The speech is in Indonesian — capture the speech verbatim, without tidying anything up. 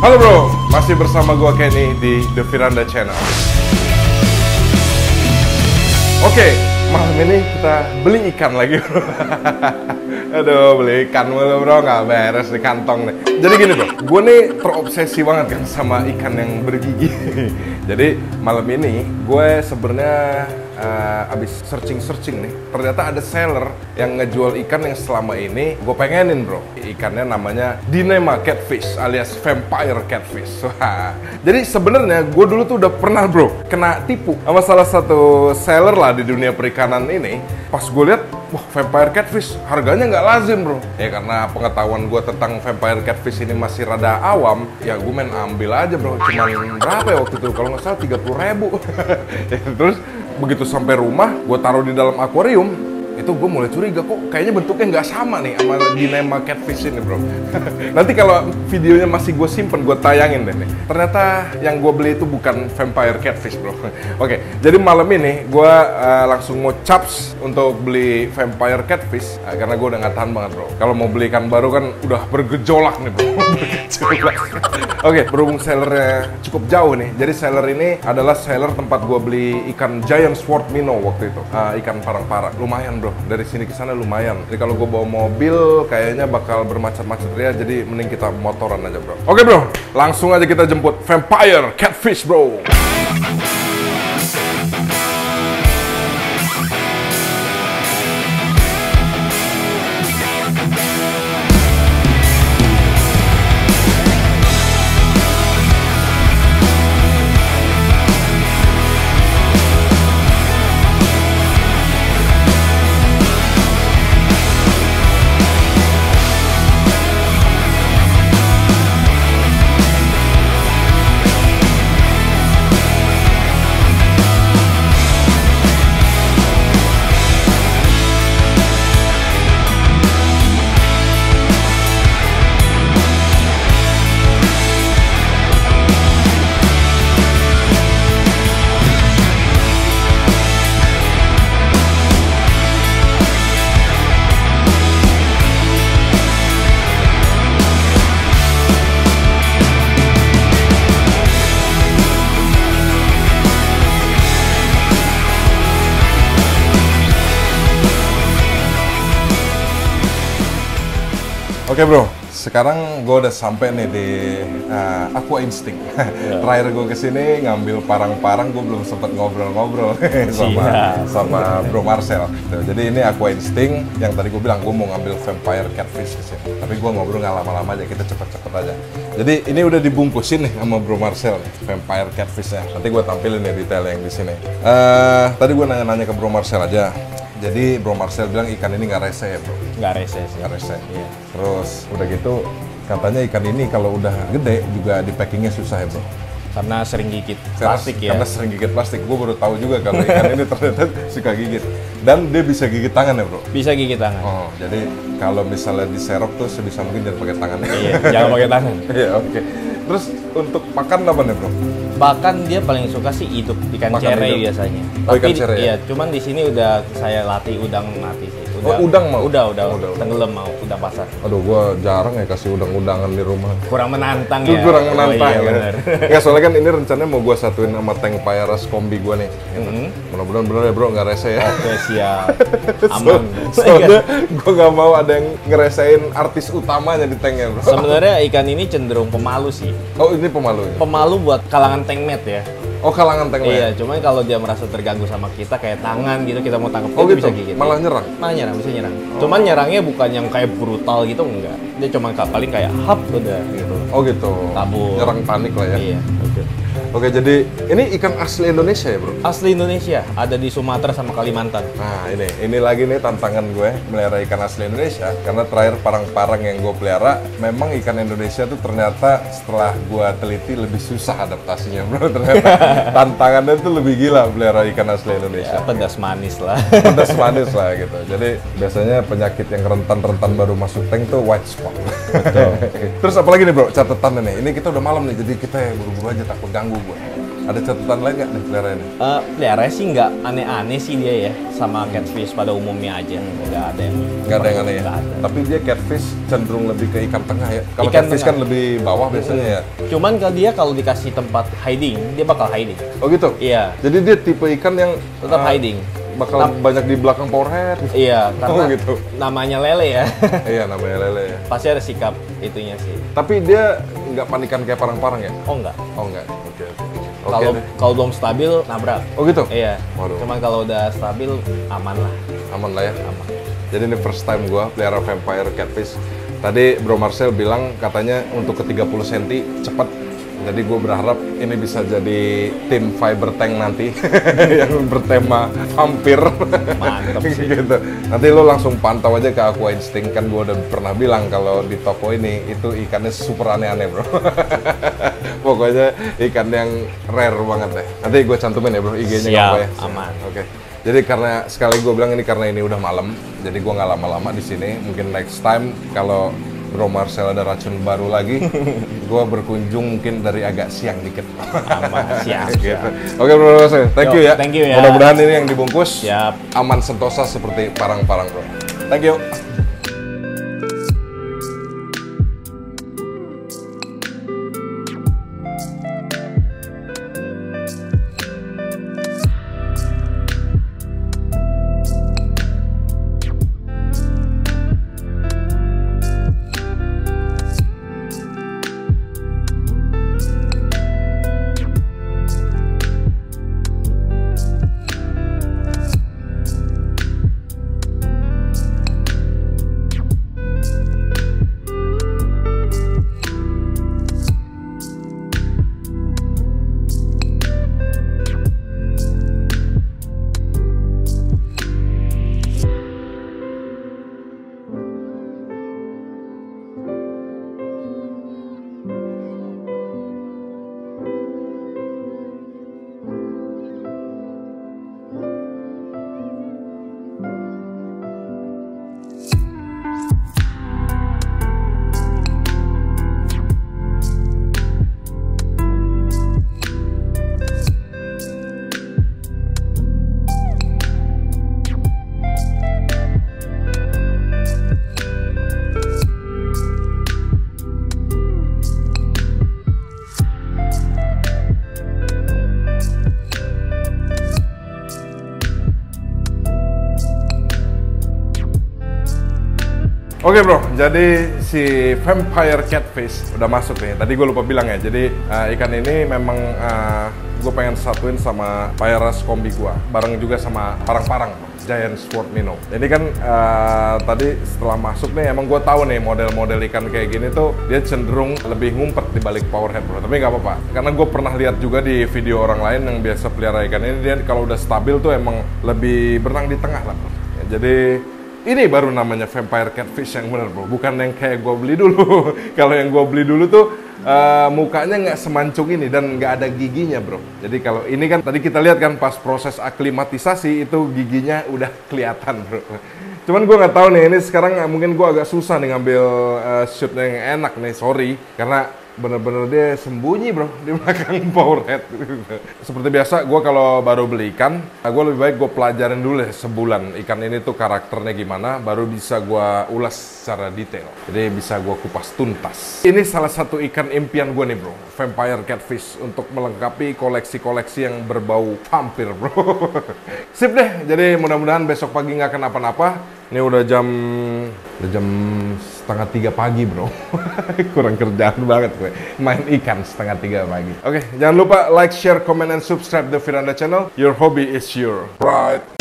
Halo bro, masih bersama gua Kenny di The Viranda Channel. Oke, malam ini kita beli ikan lagi bro. Aduh, beli ikan mulu bro, nggak beres di kantong nih. Jadi gini bro, gue nih terobsesi banget kan sama ikan yang bergigi. Jadi malam ini gue sebenarnya uh, abis searching-searching nih, ternyata ada seller yang ngejual ikan yang selama ini gue pengenin bro. Ikannya namanya Dinema Catfish alias Vampire Catfish. Jadi sebenarnya gue dulu tuh udah pernah bro kena tipu sama salah satu seller lah di dunia perikanan ini. Pas gue lihat, wah, Vampire Catfish harganya nggak lazim bro. Ya karena pengetahuan gue tentang Vampire Catfish ini masih rada awam, ya gue main ambil aja bro. Cuman berapa ya waktu itu, kalau nggak salah tiga puluh ribu. Ya, terus begitu sampai rumah, gue taruh di dalam akuarium, itu gue mulai curiga, kok kayaknya bentuknya nggak sama nih sama Dinema Catfish ini bro. Nanti kalau videonya masih gue simpen, gue tayangin deh nih. Ternyata yang gue beli itu bukan Vampire Catfish bro. Oke, okay, jadi malam ini gue uh, langsung mau caps untuk beli Vampire Catfish uh, karena gue udah nggak tahan banget bro. Kalau mau beli ikan baru kan udah bergejolak nih bro. Bergejolak. Oke, okay, berhubung sellernya cukup jauh nih, jadi seller ini adalah seller tempat gue beli ikan giant sword minnow waktu itu, uh, ikan parang-parang. Lumayan bro, dari sini ke sana lumayan. Jadi kalau gue bawa mobil kayaknya bakal bermacet-macet ya, jadi mending kita motoran aja bro. Oke bro, langsung aja kita jemput Vampire Catfish bro. Oke okay bro, sekarang gue udah sampai nih di uh, Aqua Instinct. Yeah. Terakhir gue kesini ngambil parang-parang, gue belum sempet ngobrol-ngobrol sama yeah. sama Bro Marcel. Jadi ini Aqua Instinct yang tadi gue bilang gue mau ngambil Vampire Catfish kesini. Tapi gue ngobrol nggak lama-lama aja, kita cepet-cepet aja. Jadi ini udah dibungkusin nih sama Bro Marcel Vampire Catfishnya. Nanti gue tampilin nih detail yang di sini. Uh, tadi gue nanya-nanya ke Bro Marcel aja. Jadi Bro Marcel bilang ikan ini nggak rese ya bro? Nggak rese sih. Nggak rese. Iya. Terus udah gitu katanya ikan ini kalau udah gede juga di packingnya susah ya bro? Karena sering gigit plastik karena, ya? Karena sering gigit plastik. Gue baru tahu juga kalau ikan ini ternyata suka gigit. Dan dia bisa gigit tangan ya bro? Bisa gigit tangan. Oh, jadi kalau misalnya diserok tuh sebisa mungkin jangan pakai tangan. Iya, jangan pakai tangan. Iya, oke. Okay. Terus untuk pakan apa nih bro? Pakan dia paling suka sih hidup, ikan makan cere hidup. Biasanya. Oh, tapi ikan cere, ya? Iya, cuman di sini udah saya latih udang mati sih. Udang, oh, udang mau? Udah, udah, udah tenggelam mau, udang pasar. Aduh, gua jarang ya kasih udang-udangan di rumah. Kurang menantang ya? Kurang menantang. Oh, iya, ya. Ya, soalnya kan ini rencananya mau gua satuin sama tank Pyrros kombi gua nih. Mm -hmm. Mudah-mudahan bener ya bro, nggak rese ya. Oke, siap. Aman. So, soalnya gua nggak mau ada yang ngeresein artis utamanya di tanknya bro. Sebenarnya ikan ini cenderung pemalu sih. Oh, ini pemalu ya? Pemalu buat kalangan tankmate ya. Oh, kalangan tankmate. Iya, cuman kalau dia merasa terganggu sama kita kayak tangan gitu, kita mau tangkap oh, gitu? Bisa gigit. Malah nyerang? Malah nyerang, bisa nyerang. Oh. Cuman nyerangnya bukan yang kayak brutal gitu, enggak. Dia cuman paling kayak hap udah gitu. Oh gitu. Kabur. Nyerang panik lah ya. Iya. Oke. Okay. Oke, jadi ini ikan asli Indonesia ya bro? Asli Indonesia, ada di Sumatera sama Kalimantan. Nah ini, ini lagi nih tantangan gue melihara ikan asli Indonesia. Karena terakhir parang-parang yang gue pelihara, memang ikan Indonesia tuh ternyata setelah gue teliti lebih susah adaptasinya bro. Ternyata tantangannya tuh lebih gila melihara ikan asli Indonesia. Ya, pedas manis lah. Pedas manis lah gitu. Jadi biasanya penyakit yang rentan-rentan baru masuk tank tuh white spot. Betul. Terus apalagi nih bro, catatannya nih, ini kita udah malam nih, jadi kita ya buru-buru aja takut ganggu. Gue. Ada catatan lain nggak nih pelihara ini? Uh, pelihara sih nggak aneh-aneh sih dia ya, sama hmm. catfish pada umumnya aja, nggak ada yang nggak ada yang aneh ya. Ada. Tapi dia catfish cenderung lebih ke ikan tengah ya. Kalau catfish tengah kan lebih bawah biasanya hmm. ya. Cuman kalau dia kalau dikasih tempat hiding, dia bakal hiding. Oh gitu? Iya. Jadi dia tipe ikan yang tetap uh, hiding. Bakal Nam banyak di belakang powerhead. Iya, karena oh, gitu. namanya lele ya. Iya, namanya lele ya. Pasti ada sikap itunya sih. Tapi dia nggak panikan kayak parang-parang ya? Oh enggak. Oh enggak, oke. Okay, okay. Kalau okay, kalau belum stabil, nabrak. Oh gitu? Iya. Waduh. Cuman kalau udah stabil, aman lah. Aman lah ya? Aman. Jadi ini first time gua pelihara Vampire Catfish. Tadi Bro Marcel bilang katanya untuk ke tiga puluh sentimeter cepet. Jadi gue berharap ini bisa jadi tim fiber tank nanti yang bertema hampir. Mantap sih. Gitu. Nanti lo langsung pantau aja ke Aqua Instinct, kan gue udah pernah bilang kalau di toko ini itu ikannya super aneh-aneh bro. Pokoknya ikan yang rare banget deh. Nanti gue cantumin ya bro I G-nya apa ya. Aman. Oke. Okay. Jadi karena sekali gue bilang ini karena ini udah malam, jadi gue nggak lama-lama di sini. Mungkin next time kalau Bro Marcel ada racun baru lagi, gue berkunjung mungkin dari agak siang dikit. Aman, siap, gitu. siap. Oke Bro Marcel, thank Yo, you ya. Thank you ya. Mudah-mudahan ini yang dibungkus siap. aman sentosa seperti parang-parang bro. Thank you. Oke bro, jadi si Vampire Catfish udah masuk nih. Tadi gue lupa bilang ya, jadi uh, ikan ini memang uh, gue pengen satuin sama Pyrros kombi gue. Bareng juga sama parang-parang, giant sword minnow. Ini kan uh, tadi setelah masuk nih, emang gue tahu nih model-model ikan kayak gini tuh dia cenderung lebih ngumpet di balik powerhead bro. Tapi nggak apa-apa, karena gue pernah lihat juga di video orang lain yang biasa pelihara ikan ini, dia kalau udah stabil tuh emang lebih berenang di tengah lah bro. Ya, jadi ini baru namanya Vampire Catfish yang bener bro, bukan yang kayak gue beli dulu. Kalau yang gue beli dulu tuh uh, mukanya nggak semancung ini dan nggak ada giginya bro. Jadi kalau ini kan tadi kita lihat kan pas proses aklimatisasi itu giginya udah kelihatan bro. Cuman gue nggak tahu nih, ini sekarang mungkin gue agak susah nih ngambil uh, shootnya yang enak nih, sorry. Karena bener-bener dia sembunyi bro di belakang powerhead. Seperti biasa, gue kalau baru beli ikan, gue lebih baik gue pelajarin dulu deh sebulan ikan ini tuh karakternya gimana, baru bisa gue ulas secara detail. Jadi bisa gue kupas tuntas. Ini salah satu ikan impian gue nih bro, Vampire Catfish, untuk melengkapi koleksi-koleksi yang berbau vampir bro. Sip deh, jadi mudah-mudahan besok pagi nggak kenapa-napa. Ini udah jam udah jam setengah tiga pagi bro. Kurang kerjaan banget gue, main ikan setengah tiga pagi. Oke, jangan lupa like, share, comment, and subscribe The Viranda Channel. Your hobby is your right.